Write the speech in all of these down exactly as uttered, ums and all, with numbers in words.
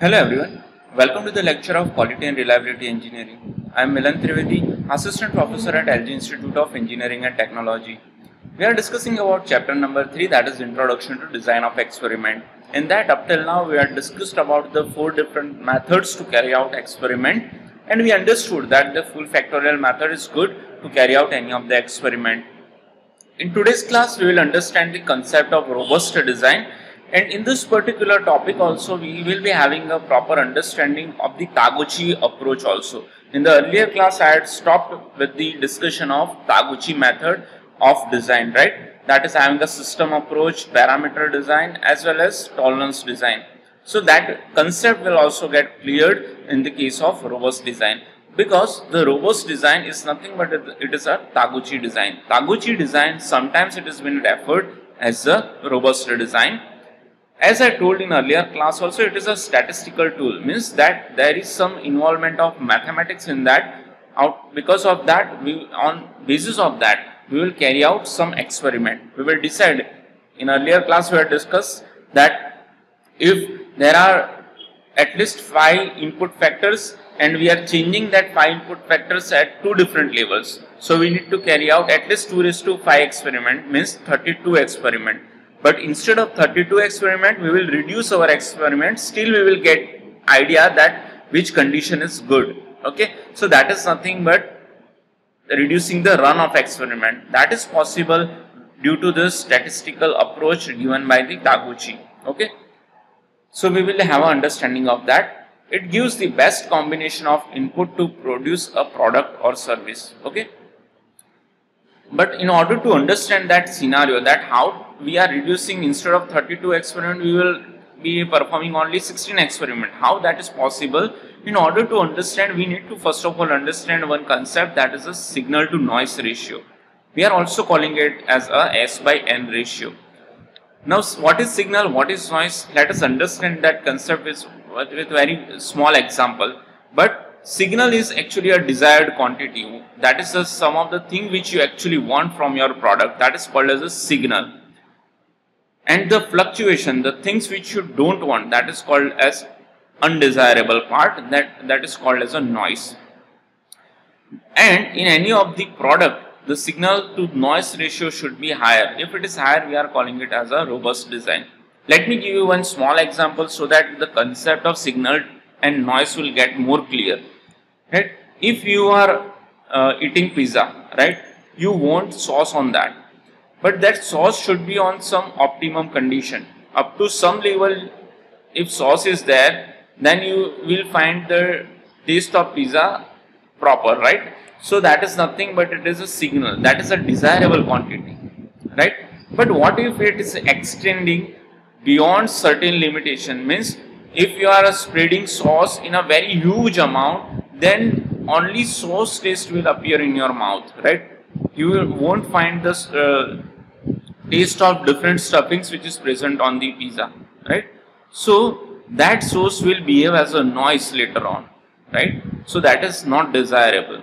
Hello everyone, welcome to the lecture of Quality and Reliability Engineering. I am Milan Trivedi, Assistant Professor at L G Institute of Engineering and Technology. We are discussing about chapter number three, that is Introduction to Design of Experiment. In that, up till now we had discussed about the four different methods to carry out experiment, and we understood that the full factorial method is good to carry out any of the experiment. In today's class, we will understand the concept of robust design. And in this particular topic also, we will be having a proper understanding of the Taguchi approach also. In the earlier class, I had stopped with the discussion of Taguchi method of design, right? That is having a system approach, parameter design, as well as tolerance design. So that concept will also get cleared in the case of robust design, because the robust design is nothing but it is a Taguchi design. Taguchi design, sometimes it has been referred as a robust design. As I told in earlier class also, it is a statistical tool, means that there is some involvement of mathematics in that. Out because of that, we on basis of that we will carry out some experiment. We will decide. In earlier class we had discussed that if there are at least five input factors and we are changing that five input factors at two different levels, so we need to carry out at least two raised to five experiment, means thirty-two experiment. But instead of thirty-two experiment, we will reduce our experiment. Still we will get idea that which condition is good. Okay, so that is nothing but reducing the run of experiment. That is possible due to this statistical approach given by the Taguchi. Okay, so we will have an understanding of that. It gives the best combination of input to produce a product or service. Okay, but in order to understand that scenario, that how we are reducing, instead of thirty-two experiment we will be performing only sixteen experiment, how that is possible? In order to understand, we need to first of all understand one concept, that is a signal to noise ratio. We are also calling it as a S by N ratio. Now what is signal, what is noise? Let us understand that concept with, with very small example. But signal is actually a desired quantity, that is the sum of the thing which you actually want from your product, that is called as a signal. And the fluctuation, the things which you don't want, that is called as undesirable part, that, that is called as a noise. And in any of the product, the signal to noise ratio should be higher. If it is higher, we are calling it as a robust design. Let me give you one small example so that the concept of signal and noise will get more clear. Right? If you are uh, eating pizza, right, you want sauce on that. But that sauce should be on some optimum condition. Up to some level, if sauce is there, then you will find the taste of pizza proper, right? So that is nothing but it is a signal, that is a desirable quantity, right? But what if it is extending beyond certain limitation? Means if you are spreading sauce in a very huge amount, then only sauce taste will appear in your mouth, right? You won't find this uh, taste of different stuffings which is present on the pizza, right? So that sauce will behave as a noise later on, right? So that is not desirable.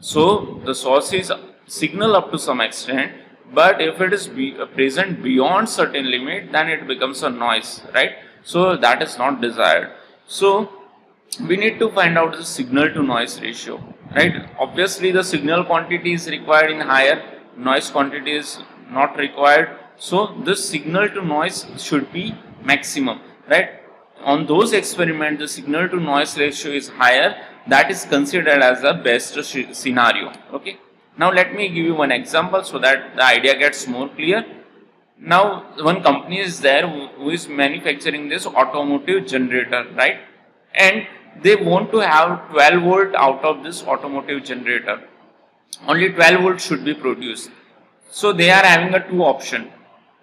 So the sauce is signal up to some extent, but if it is be present beyond certain limit, then it becomes a noise, right? So that is not desired. So we need to find out the signal to noise ratio. Right? Obviously, the signal quantity is required in higher, noise quantity is not required. So this signal to noise should be maximum, right? On those experiments, the signal to noise ratio is higher. That is considered as the best scenario. Okay. Now let me give you one example so that the idea gets more clear. Now one company is there who, who is manufacturing this automotive generator, right? And they want to have twelve volt out of this automotive generator. Only twelve volt should be produced. So they are having a two option.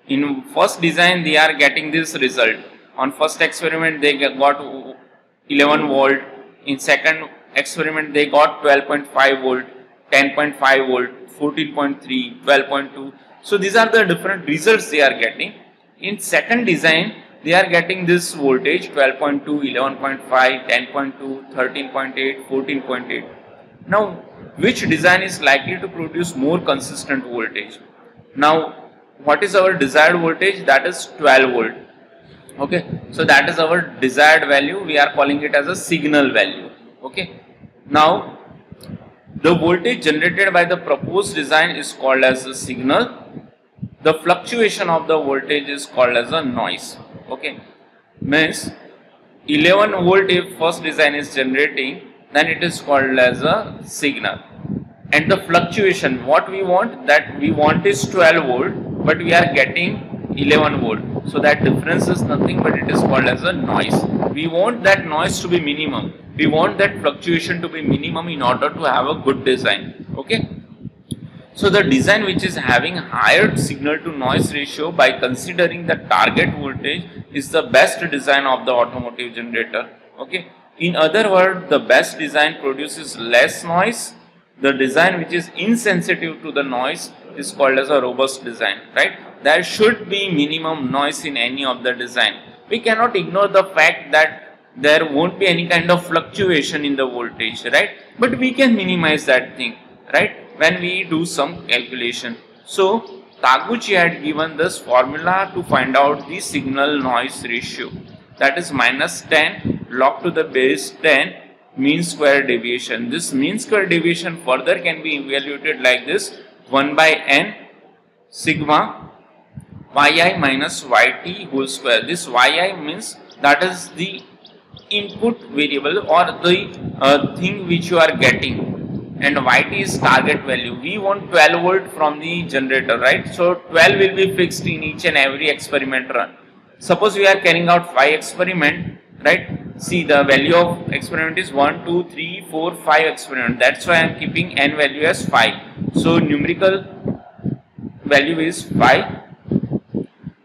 In first design they are getting this result. On first experiment they got eleven volt. In second experiment they got twelve point five volt, ten point five volt, fourteen point three, twelve point two. So these are the different results they are getting. In second design they are getting this voltage twelve point two, eleven point five, ten point two, thirteen point eight, fourteen point eight. Now which design is likely to produce more consistent voltage? Now what is our desired voltage? That is twelve volt. Okay, so that is our desired value. We are calling it as a signal value. Okay, now the voltage generated by the proposed design is called as a signal. The fluctuation of the voltage is called as a noise. Okay, means eleven volt if first design is generating, then it is called as a signal. And the fluctuation, what we want, that we want is twelve volt, but we are getting eleven volt, so that difference is nothing but it is called as a noise. We want that noise to be minimum, we want that fluctuation to be minimum in order to have a good design. Okay, so the design which is having higher signal to noise ratio by considering the target voltage is the best design of the automotive generator. Okay, in other words, the best design produces less noise. The design which is insensitive to the noise is called as a robust design, right? There should be minimum noise in any of the design. We cannot ignore the fact that there won't be any kind of fluctuation in the voltage, right? But we can minimize that thing, right, when we do some calculation. So Taguchi had given this formula to find out the signal noise ratio, that is minus ten log to the base ten mean square deviation. This mean square deviation further can be evaluated like this: one by n sigma yi minus yt whole square. This yi means that is the input variable or the uh, thing which you are getting, and yt is target value. We want twelve volt from the generator, right? So twelve will be fixed in each and every experiment run. Suppose we are carrying out five experiment, right? See, the value of experiment is one, two, three, four, five experiment. That's why I am keeping n value as five. So numerical value is five.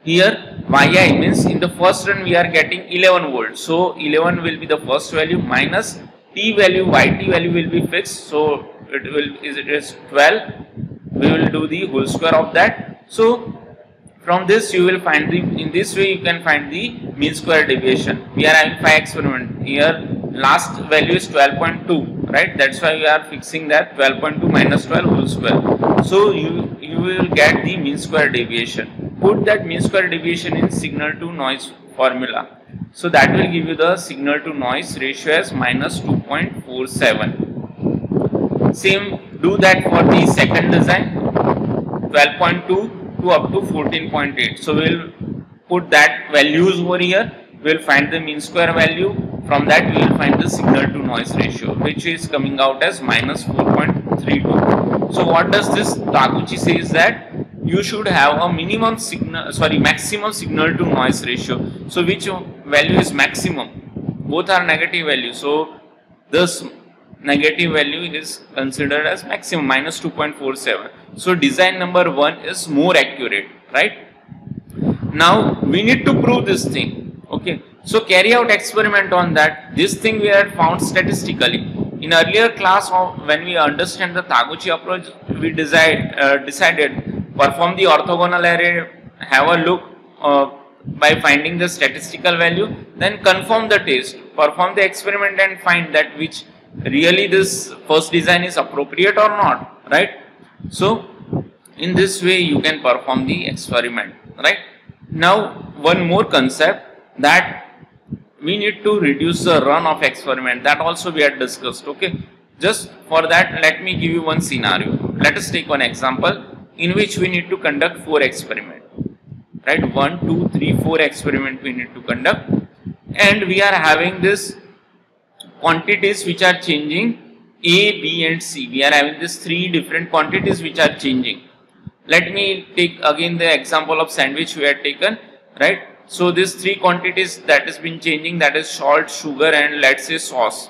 Here yi means in the first run we are getting eleven volt. So eleven will be the first value minus t value, yt value will be fixed. So it will is it is twelve. We will do the whole square of that. So from this you will find the, in this way you can find the mean square deviation. We are having five experiments. Here last value is twelve point two, right? That's why we are fixing that twelve point two minus twelve whole square. So you, you will get the mean square deviation. Put that mean square deviation in signal to noise formula. So that will give you the signal to noise ratio as minus two point four seven. Same, do that for the second design, twelve point two. Up to fourteen point eight. So we'll put that values over here. We'll find the mean square value. From that we will find the signal to noise ratio, which is coming out as minus four point three two. So what does this Taguchi says that you should have a minimum signal, sorry, maximum signal to noise ratio. So which value is maximum? Both are negative values. So this negative value is considered as maximum, minus two point four seven. So design number one is more accurate, right? Now we need to prove this thing. Okay, so carry out experiment on that. This thing we had found statistically. In earlier class, when we understand the Taguchi approach, we decide, uh, decided perform the orthogonal array, have a look uh, by finding the statistical value, then confirm the test, perform the experiment and find that which really this first design is appropriate or not, right? So in this way you can perform the experiment, right? Now one more concept, that we need to reduce the run of experiment, that also we had discussed. Okay, just for that let me give you one scenario. Let us take one example in which we need to conduct four experiment, right? One, two, three, four experiment we need to conduct, and we are having this quantities which are changing, A, B and C. We are having these three different quantities which are changing. Let me take again the example of sandwich we had taken, right? So these three quantities that has been changing, that is salt, sugar and let's say sauce.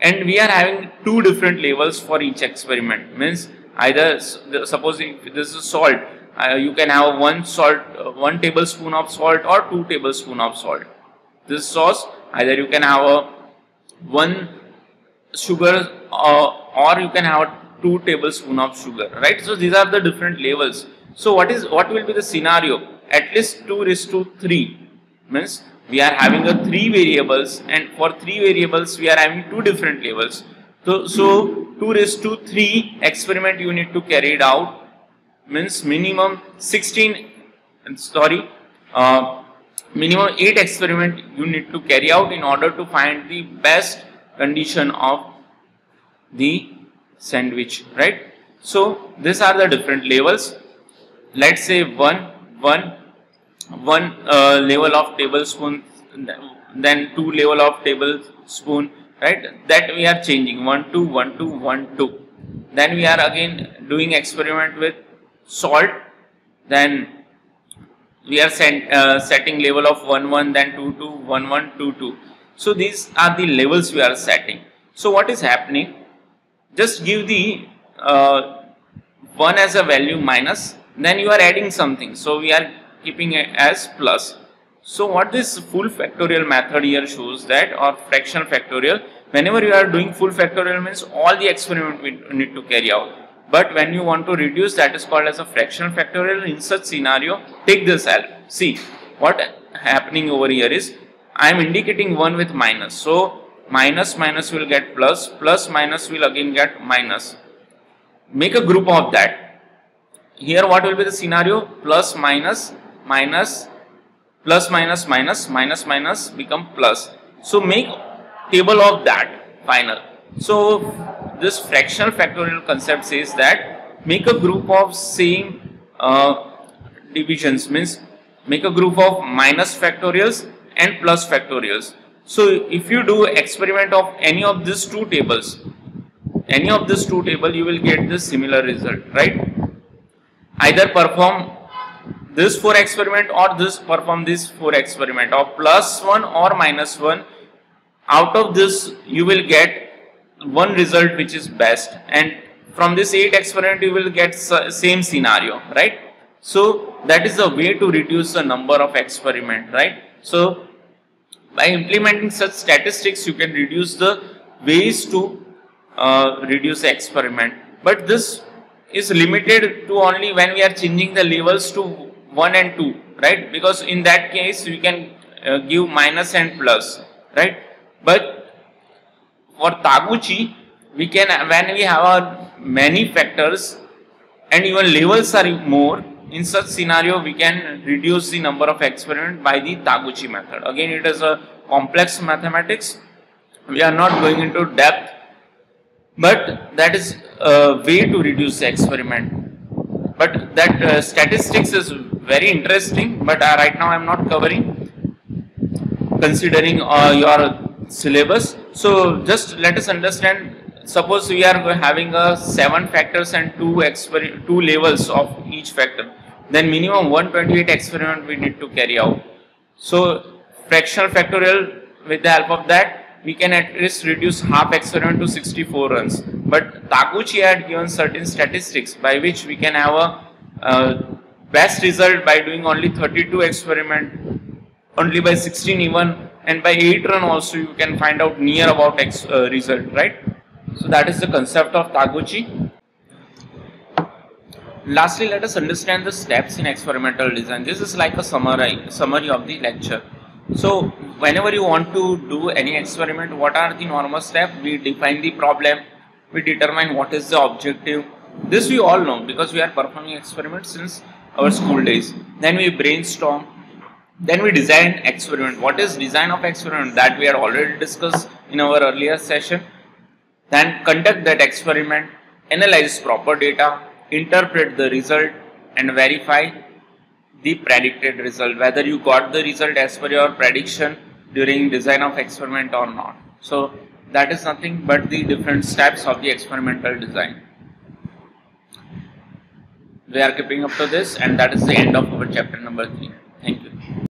And we are having two different labels for each experiment. Means either, suppose if this is salt, uh, you can have one salt, uh, one tablespoon of salt or two tablespoon of salt. This sauce, either you can have a one sugar uh, or you can have two tablespoon of sugar, right? So these are the different labels. So what is what will be the scenario? At least two raised to three, means we are having a three variables, and for three variables we are having two different labels. So, so two raised to three experiment you need to carry it out, means minimum 16 sorry uh, minimum eight experiments you need to carry out in order to find the best condition of the sandwich, right? So these are the different levels. Let's say one one one uh, level of tablespoon, then two level of tablespoon, right? That we are changing one two one two one two. Then we are again doing experiment with salt. Then we are sent, uh, setting level of one one, then two two one one two two. So these are the levels we are setting. So what is happening? Just give the uh, one as a value minus, then you are adding something, so we are keeping it as plus. So what this full factorial method here shows that, or fractional factorial, whenever you are doing full factorial means all the experiment we need to carry out, but when you want to reduce, that is called as a fractional factorial. In such scenario, take this help. See what happening over here is, I am indicating one with minus, so minus minus will get plus, plus minus will again get minus. Make a group of that. Here what will be the scenario? Plus minus minus plus minus minus minus minus become plus. So make table of that final. So this fractional factorial concept says that make a group of same uh, divisions, means make a group of minus factorials and plus factorials. So if you do experiment of any of these two tables, any of these two table, you will get the similar result, right? Either perform this four experiment or this perform this four experiment, or plus one or minus one. Out of this you will get one result which is best, and from this eight experiment you will get same scenario, right? So that is the way to reduce the number of experiment, right? So by implementing such statistics you can reduce the ways to uh, reduce the experiment, but this is limited to only when we are changing the levels to one and two, right? Because in that case we can uh, give minus and plus, right? But for Taguchi we can, when we have our many factors and even levels are more, in such scenario we can reduce the number of experiments by the Taguchi method. Again, it is a complex mathematics, we are not going into depth, but that is a way to reduce the experiment. But that uh, statistics is very interesting, but uh, right now I am not covering, considering uh, your syllabus. So just let us understand, suppose we are having a seven factors and two experiment, two levels of each factor, then minimum one hundred twenty-eight experiment we need to carry out. So fractional factorial, with the help of that we can at least reduce half experiment to sixty-four runs. But Taguchi had given certain statistics by which we can have a uh, best result by doing only thirty-two experiment, only by sixteen even, and by eight run also you can find out near about ex uh, result, right? So that is the concept of Taguchi. Lastly, let us understand the steps in experimental design. This is like a summary summary of the lecture. So whenever you want to do any experiment, what are the normal steps? We define the problem, we determine what is the objective. This we all know because we are performing experiments since our school days. Then we brainstorm, then we design experiment. What is design of experiment? That we had already discussed in our earlier session. Then conduct that experiment, analyze proper data, interpret the result and verify the predicted result, whether you got the result as per your prediction during design of experiment or not. So that is nothing but the different steps of the experimental design. We are keeping up to this, and that is the end of our chapter number three.